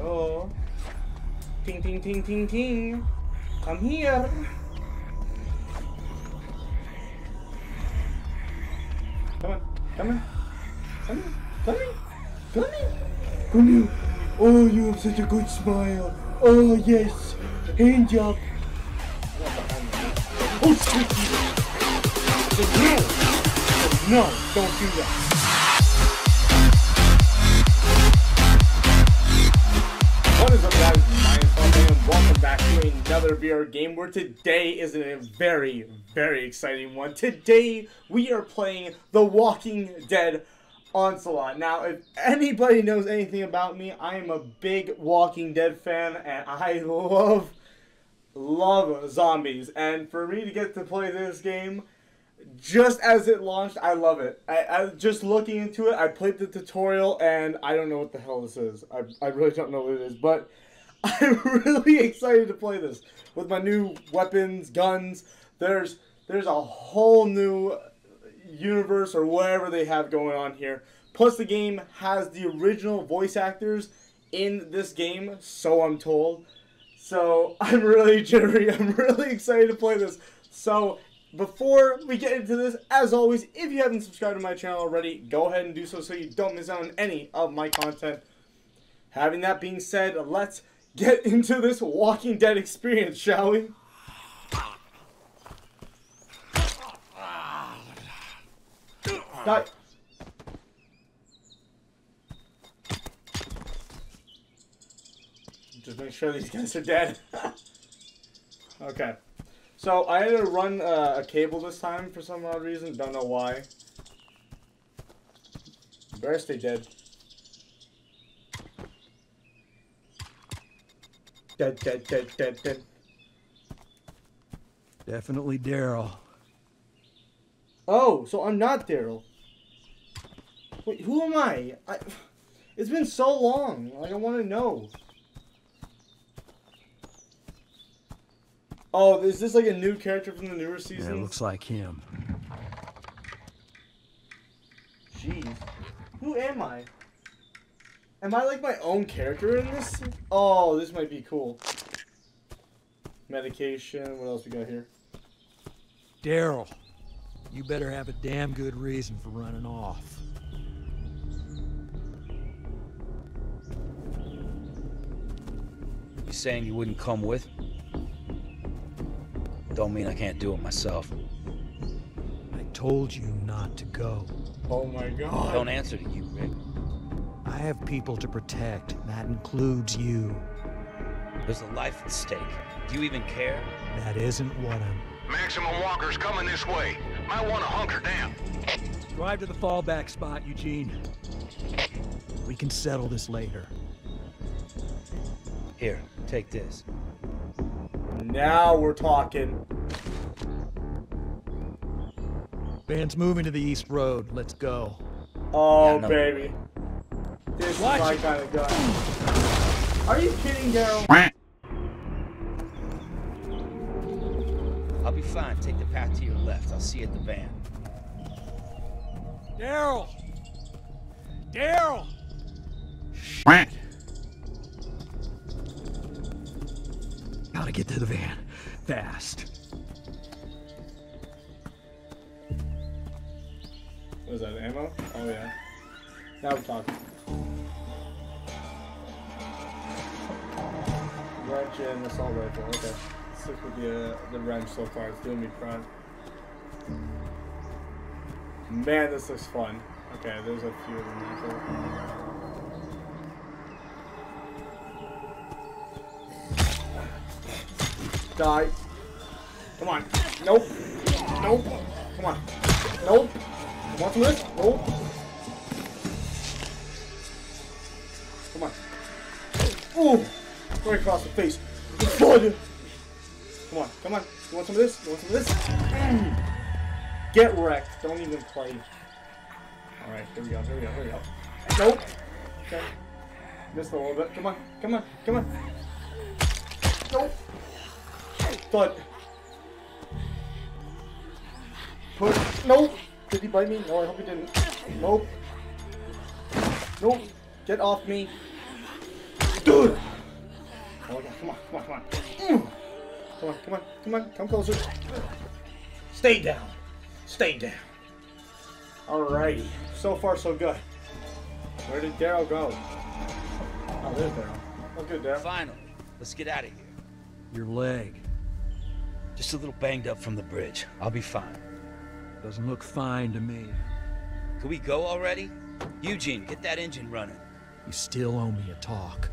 Hello? Ting, ting, ting, ting, ting. Come here. Come on, come on. Come on, come on. Come on. Come here. Oh, you have such a good smile. Oh, yes. Hand job. Oh, shit. No. Oh, no, don't do that. What is up, guys? My name is Tom, and welcome back to another VR game where today is a very, very exciting one. Today, we are playing The Walking Dead Onslaught. Now, if anybody knows anything about me, I am a big Walking Dead fan, and I love zombies. And for me to get to play this game, just as it launched, I love it. I just looking into it, I played the tutorial, and I don't know what the hell this is. I really don't know what it is, but I'm really excited to play this. With my new weapons, guns, there's a whole new universe or whatever they have going on here. Plus the game has the original voice actors in this game, so I'm told. So I'm really jittery, I'm really excited to play this. So before we get into this, as always, if you haven't subscribed to my channel already, go ahead and do so so you don't miss out on any of my content. Having that being said, let's get into this Walking Dead experience, shall we? Die. Just make sure these guys are dead. Okay. So I had to run a cable this time for some odd reason. Don't know why. Embarrassed they did. Dead. Definitely Daryl. Oh, so I'm not Daryl. Wait, who am I? It's been so long. Like, I want to know. Oh, is this like a new character from the newer season? Yeah, it looks like him. Jeez. Who am I? Am I like my own character in this? Oh, this might be cool. Medication. What else we got here? Daryl, you better have a damn good reason for running off. You saying you wouldn't come with? Don't mean I can't do it myself. I told you not to go. Oh my God. I don't answer to you, Rick. I have people to protect. That includes you. There's a life at stake. Do you even care? That isn't what I'm... Maximum walkers coming this way. Might want to hunker down. Drive to the fallback spot, Eugene. We can settle this later. Here, take this. Now we're talking. Band's moving to the East Road. Let's go. Oh, yeah, no, baby. This is my kind of gun. Are you kidding, Daryl? I'll be fine. Take the path to your left. I'll see you at the van. Daryl! Daryl! Shit. Gotta get to the van. Fast. What is that, ammo? Oh yeah. Now we're talking. Wrench and assault rifle, okay. Stick with the wrench so far, it's doing me proud. Man, this looks fun. Okay, there's a few of them there. Die. Come on. Nope. Nope. Come on. Nope. Want to live? Nope. Come on. Ooh. Right across the face. Good. Come on. Come on. You want some of this? You want some of this? Get wrecked. Don't even play. Alright. Here we go. Here we go. Here we go. Nope. Okay. Missed a little bit. Come on. Come on. Come on. Nope. Thud. Push. Nope. Did he bite me? No, I hope he didn't. Nope. Nope. Get off me. Do it! Oh my god, come on, come on, come on. Come on, come on, come on, come closer. Stay down. Stay down. Alrighty. So far, so good. Where did Daryl go? Oh, there's Daryl. Oh, good, Daryl. Finally. Let's get out of here. Your leg. Just a little banged up from the bridge. I'll be fine. Doesn't look fine to me. Can we go already? Eugene, get that engine running. You still owe me a talk.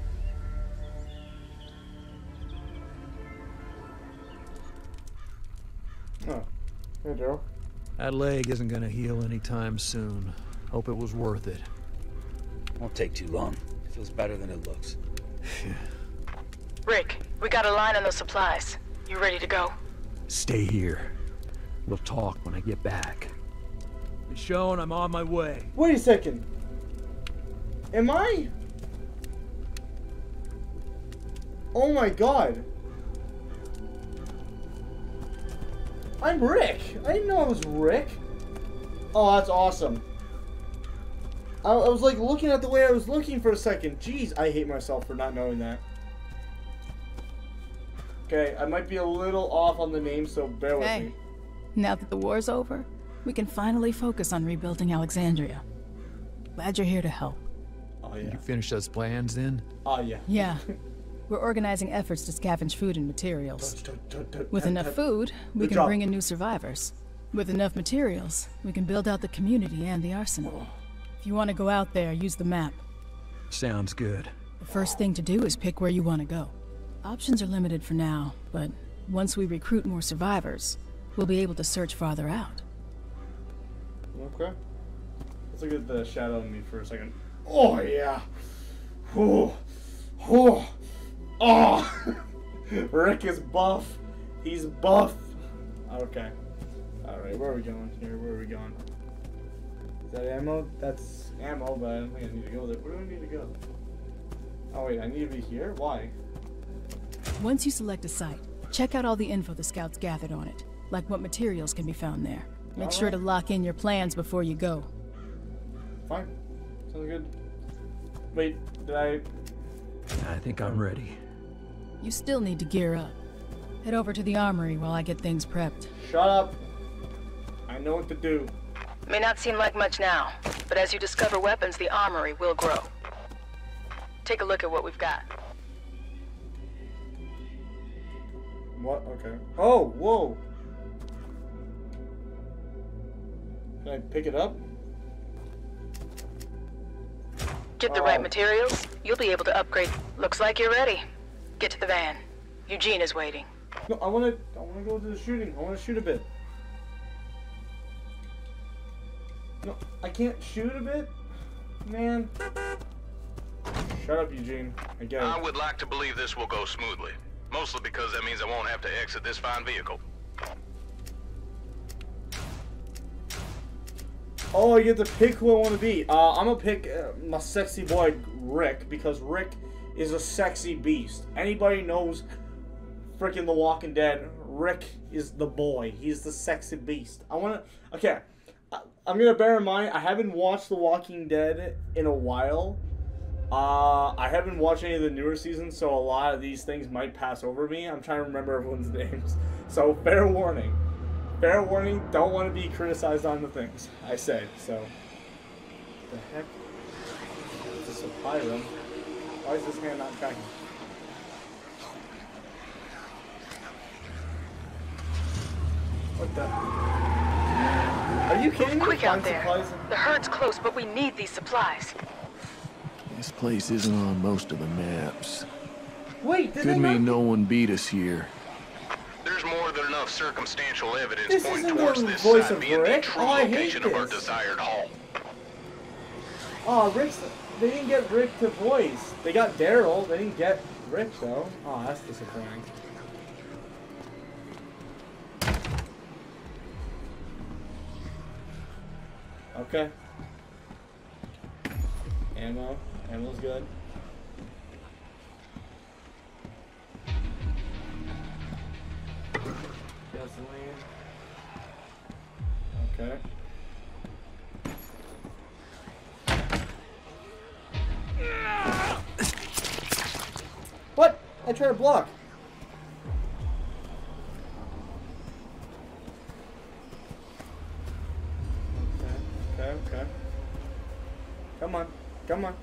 Oh. Hey, Daryl. That leg isn't gonna heal anytime soon. Hope it was worth it. Won't take too long. It feels better than it looks. Rick, we got a line on those supplies. You ready to go? Stay here. We'll talk when I get back. Michonne, I'm on my way. Wait a second. Am I? Oh my god. I'm Rick. I didn't know I was Rick. Oh, that's awesome. I was like looking at the way I was looking for a second. Jeez, I hate myself for not knowing that. Okay, I might be a little off on the name, so bear with me. Now that the war's over, we can finally focus on rebuilding Alexandria. Glad you're here to help. Oh yeah. Did you finish those plans then? Oh yeah. Yeah. We're organizing efforts to scavenge food and materials. With enough food, we can bring in new survivors. With enough materials, we can build out the community and the arsenal. If you want to go out there, use the map. Sounds good. The first thing to do is pick where you want to go. Options are limited for now, but once we recruit more survivors, we'll be able to search farther out. Okay. Let's look at the shadow on me for a second. Oh yeah! Ooh. Ooh. Oh! Rick is buff. He's buff. Okay. Alright, where are we going here? Where are we going? Is that ammo? That's ammo, but I don't think I need to go there. Where do I need to go? Oh wait, I need to be here? Why? Once you select a site, check out all the info the scouts gathered on it. Like what materials can be found there. Make sure to lock in your plans before you go. Fine. Sounds good. Wait, did I think I'm ready. You still need to gear up. Head over to the armory while I get things prepped. Shut up. I know what to do. May not seem like much now, but as you discover weapons, the armory will grow. Take a look at what we've got. What? Okay. Oh, whoa. Can I pick it up? Get the right materials. You'll be able to upgrade. Looks like you're ready. Get to the van. Eugene is waiting. No, I wanna go to the shooting. I wanna shoot a bit. No, I can't shoot a bit? Man. Shut up, Eugene. I get it. I would like to believe this will go smoothly. Mostly because that means I won't have to exit this fine vehicle. Oh, I get to pick who I want to be. I'm going to pick my sexy boy, Rick, because Rick is a sexy beast. Anybody knows freaking The Walking Dead, Rick is the boy. He's the sexy beast. I want to... Okay, I'm going to bear in mind, I haven't watched The Walking Dead in a while. I haven't watched any of the newer seasons, so a lot of these things might pass over me. I'm trying to remember everyone's names. So, fair warning. Fair warning, don't want to be criticized on the things I say, so. What the heck? It's a supply room. Why is this hand not tracking? What the? Are you kidding me? Quick out there. The herd's close, but we need these supplies. This place isn't on most of the maps. Wait, could mean no one beat us here. There's more than enough circumstantial evidence pointing towards this site being the true location of our desired haul. Oh, Rick's... They didn't get Rick to voice. They got Daryl. They didn't get Rick, though. Oh, that's disappointing. Okay. Ammo. Ammo's good. Gasoline. Okay. I try to block. Okay, okay, okay. Come on, come on.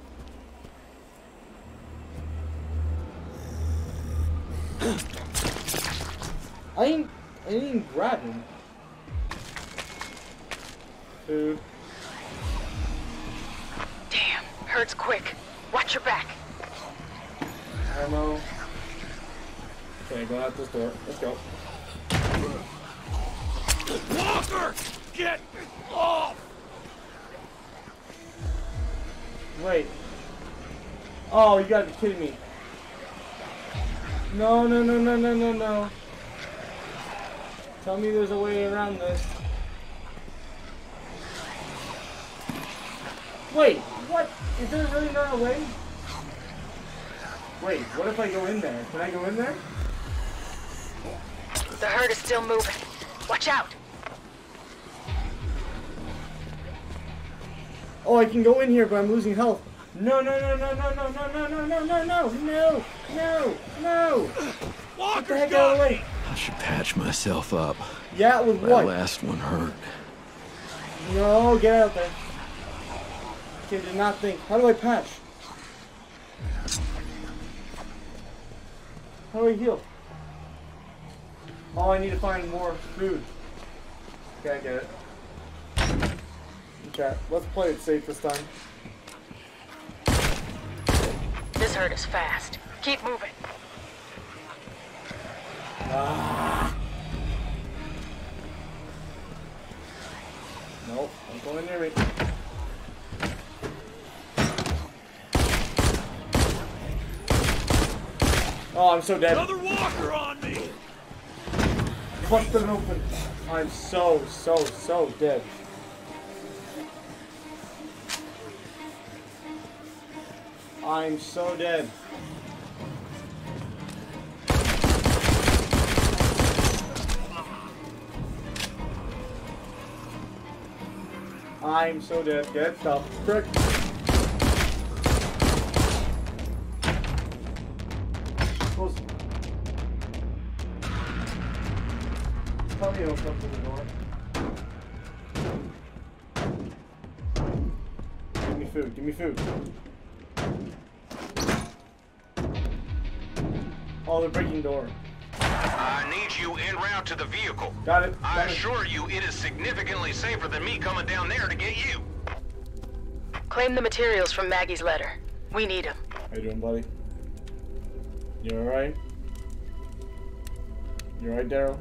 I didn't grab him. Dude. Damn, hurts quick. Watch your back. Ammo. Okay, go out this door. Let's go. Walker! Get off! Wait. Oh, you gotta be kidding me. No, no, no, no, no, no, no. Tell me there's a way around this. Wait, what? Is there really not a way? Wait, what if I go in there? Can I go in there? The herd is still moving. Watch out! Oh, I can go in here, but I'm losing health. No, no, no, no, no, no, no, no, no, no, no, no, no, no, no. What the heck out of the way? I should patch myself up. Yeah, with what? That last one hurt. No, get out there. Okay, did not think. How do I patch? How do I heal? Oh, I need to find more food. Okay, I get it. Okay, let's play it safe this time. This herd is fast. Keep moving. Nope, I'm going near it. Oh, I'm so dead. Another walker on me. Busted it open. I'm so dead. I'm so dead. I'm so dead. Get stuff. Quick. Close. Somebody else up to the door. Give me food. Give me food. Oh, they're breaking door. I need you en route to the vehicle. Got it. I assure you, it is significantly safer than me coming down there to get you. Claim the materials from Maggie's letter. We need them. How you doing, buddy? You all right? You all right, Daryl?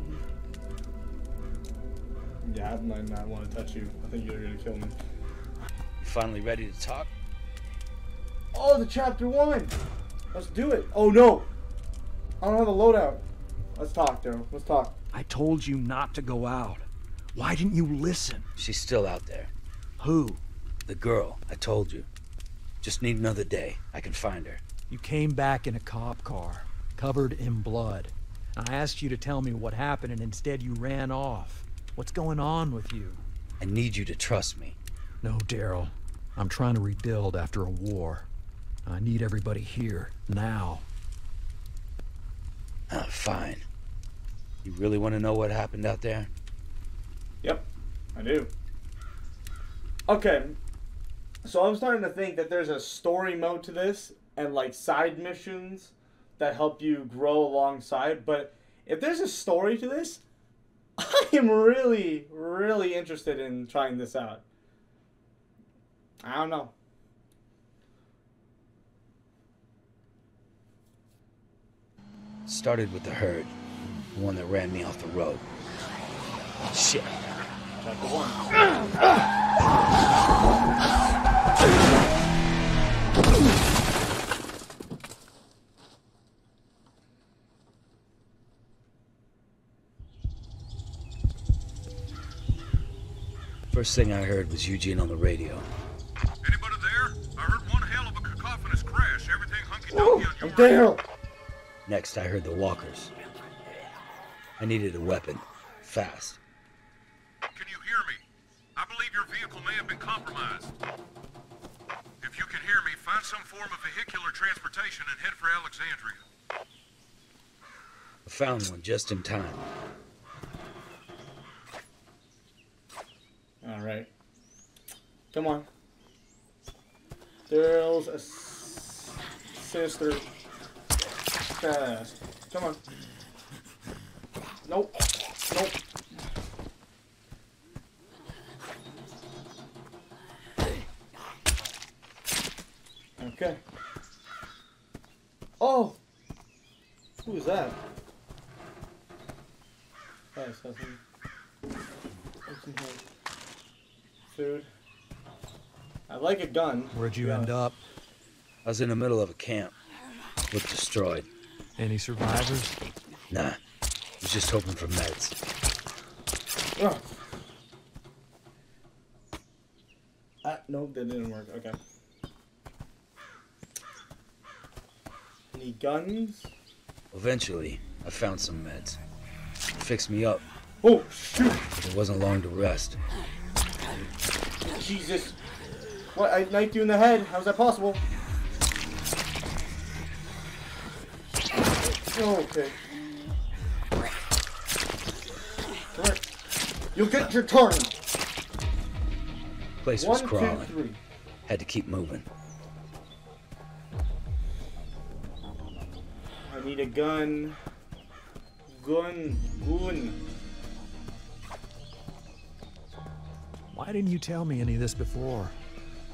Yeah, I might not want to touch you. I think you're gonna kill me. You finally ready to talk? Oh, the chapter 1. Let's do it. Oh no. I don't have a loadout. Let's talk, Daryl. Let's talk. I told you not to go out. Why didn't you listen? She's still out there. Who? The girl. I told you. Just need another day. I can find her. You came back in a cop car, covered in blood. I asked you to tell me what happened, and instead you ran off. What's going on with you? I need you to trust me. No, Daryl. I'm trying to rebuild after a war. I need everybody here, now. Fine. You really want to know what happened out there? Yep, I do. Okay, so I'm starting to think that there's a story mode to this and like side missions that help you grow alongside, but if there's a story to this, I am really interested in trying this out. I don't know. Started with the herd, the one that ran me off the road. Shit. First thing I heard was Eugene on the radio. Anybody there? I heard one hell of a cacophonous crash. Everything hunky-dunky on your radio. Next, I heard the walkers. I needed a weapon. Fast. Can you hear me? I believe your vehicle may have been compromised. If you can hear me, find some form of vehicular transportation and head for Alexandria. I found one just in time. Alright. Come on. Daryl's a sister. Come on. Nope. Nope. Okay. Oh! Who is that? That's something. Food. I like a gun. Where'd you end up? I was in the middle of a camp. Looked destroyed. Any survivors? Nah. I was just hoping for meds. Oh. Ah, no, that didn't work. Okay. Any guns? Eventually, I found some meds. It fixed me up. Oh, shoot! It wasn't long to rest. Jesus. What? I knifed you in the head. How is that possible? Okay. Come here. You'll get your turn. Place was crawling. 1, 2, 3. Had to keep moving. I need a gun. Gun. Why didn't you tell me any of this before?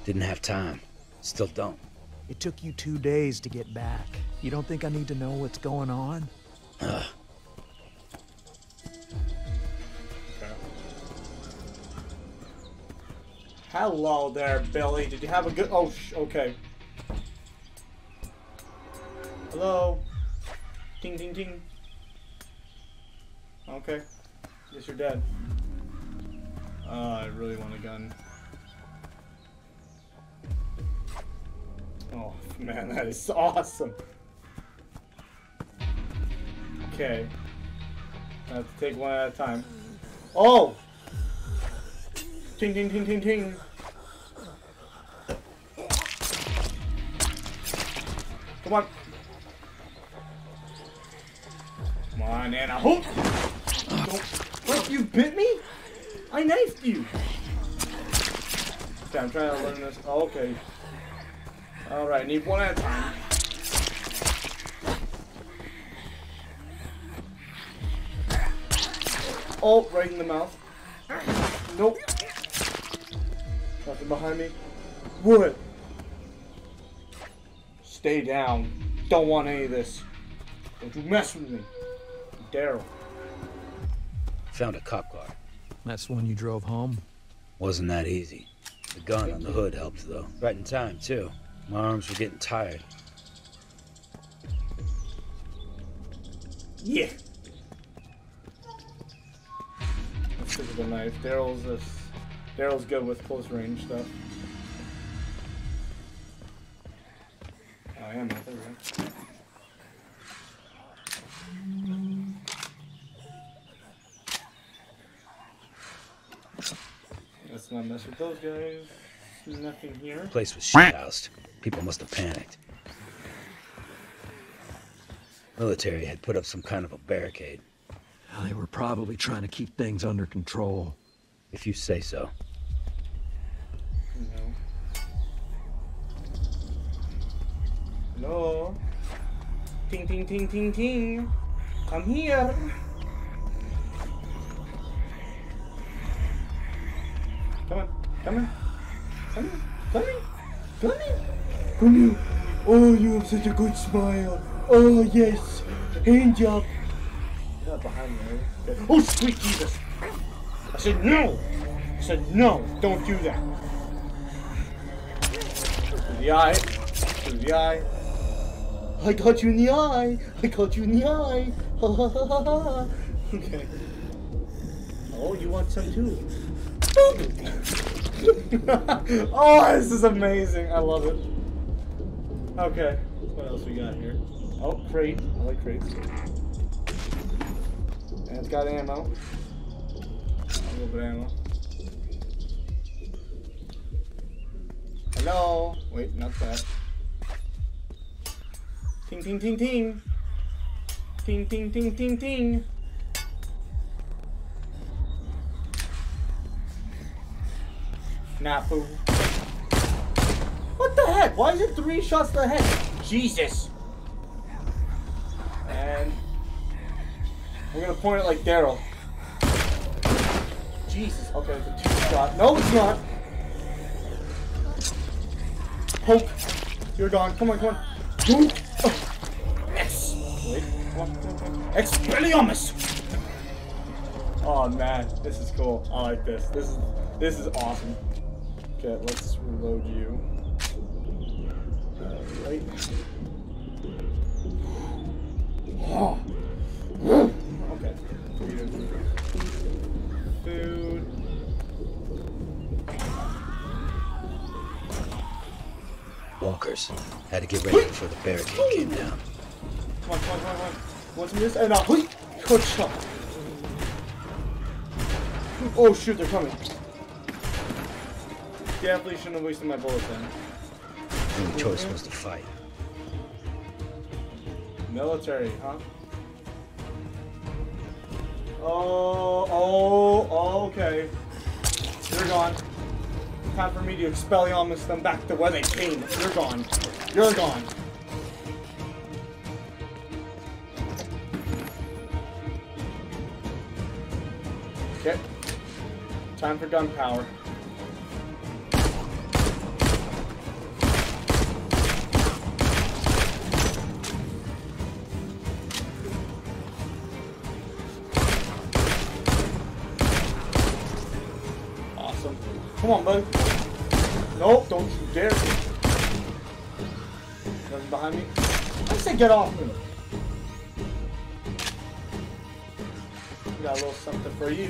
Didn't have time. Still don't. It took you 2 days to get back. You don't think I need to know what's going on? Ugh. Okay. Hello there, Billy. Did you have a good... Oh, okay. Hello. Ding, ding, ding. Okay. Yes, you're dead. I really want a gun. Oh, man, that is awesome. Okay. I have to take one at a time. Oh! Ting, ting, ting, ting, ting. Come on. Come on, Anna. Oh! What? You bit me? I knifed you! Okay, I'm trying to learn this. Oh, okay. Alright, need one at a time. Oh, right in the mouth. Nope. Nothing behind me. Wood! Stay down. Don't want any of this. Don't you mess with me. Daryl. Found a cop car. That's the one you drove home? Wasn't that easy. The gun on the hood helped, though. Right in time, too. My arms were getting tired. Yeah. Let's pick up a knife. Daryl's good with close range stuff. Oh, I am. There we go. Let's not mess with those guys. Nothing here. The place was shithoused. People must have panicked. Military had put up some kind of a barricade. They were probably trying to keep things under control. If you say so. No. Hello? Ting, ting, ting, ting, ting. Come here. Come on. Come on. Come here. Oh, you have such a good smile. Oh, yes. Hand job. You're not behind me. Okay. Oh, sweet Jesus. I said no. Don't do that. Through the eye. I caught you in the eye. Ha ha ha ha ha. Okay. Oh, you want some too? Oh, this is amazing. I love it. Okay. What else we got here? Oh, crate. I like crates. And it's got ammo. A little bit of ammo. Hello. Wait, not that. Ting, ting, ting, ting. Ding, ding, ding, ding, ding. Nah, boo. What the heck? Why is it 3 shots to the head? Jesus. And we're gonna point it like Daryl. Jesus. Okay, it's a 2-shot. No, it's not. Poke. You're gone. Come on, come on. Boom. Oh. Yes. Wait. Expelliarmus! Oh man, this is cool. I like this. This is awesome. Okay, let's reload you. Right. Oh. Okay. Food. Walkers. Had to get ready before the barricade came down. Come on, come on, come on. What's this? And now, good shot. Oh shoot, they're coming. Definitely shouldn't have wasted my bullets then. The only choice was to fight. Military, huh? Oh, oh, okay. You're gone. Time for me to expelliarmus them back to where they came. You're gone. You're gone. Okay. Time for gun power. Awesome. Come on, bud. Nope, don't you dare. Nothing behind me. I said get off me. Got a little something for you.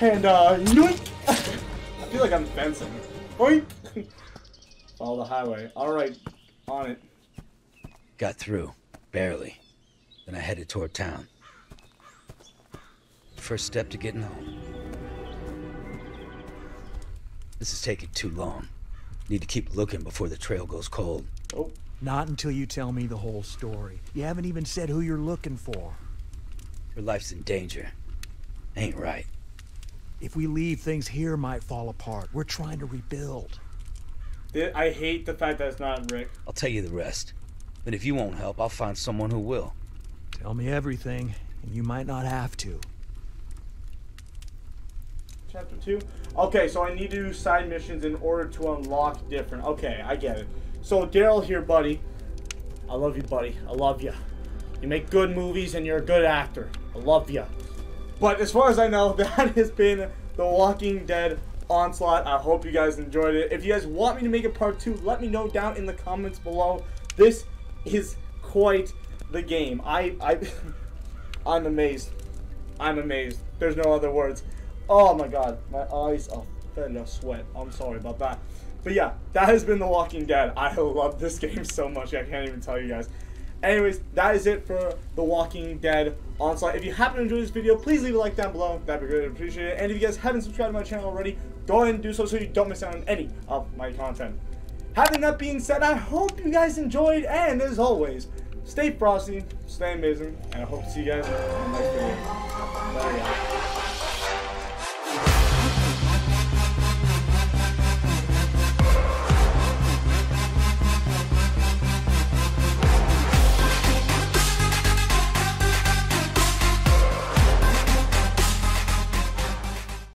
And, yoink! I feel like I'm fencing. Oink! Follow the highway. Alright, on it. Got through. Barely. Then I headed toward town. First step to getting home. This is taking too long. Need to keep looking before the trail goes cold. Oh. Not until you tell me the whole story. You haven't even said who you're looking for. Your life's in danger. Ain't right. If we leave, things here might fall apart. We're trying to rebuild. I hate the fact that it's not Rick. I'll tell you the rest. But if you won't help, I'll find someone who will. Tell me everything, and you might not have to. Chapter 2? Okay, so I need to do side missions in order to unlock different... Okay, I get it. So, Daryl here, buddy. I love you, buddy. I love you. You make good movies, and you're a good actor. I love you. But as far as I know, that has been The Walking Dead Onslaught. I hope you guys enjoyed it. If you guys want me to make a part 2, let me know down in the comments below. This is quite the game. I'm amazed. I'm amazed. There's no other words. Oh my god. My eyes are fed up sweat. I'm sorry about that. But yeah, that has been The Walking Dead. I love this game so much. I can't even tell you guys. Anyways, that is it for The Walking Dead Onslaught. If you happen to enjoy this video, please leave a like down below. That'd be greatly appreciated. And if you guys haven't subscribed to my channel already, go ahead and do so you don't miss out on any of my content. Having that being said, I hope you guys enjoyed. And as always, stay frosty, stay amazing, and I hope to see you guys in the next video. There we go.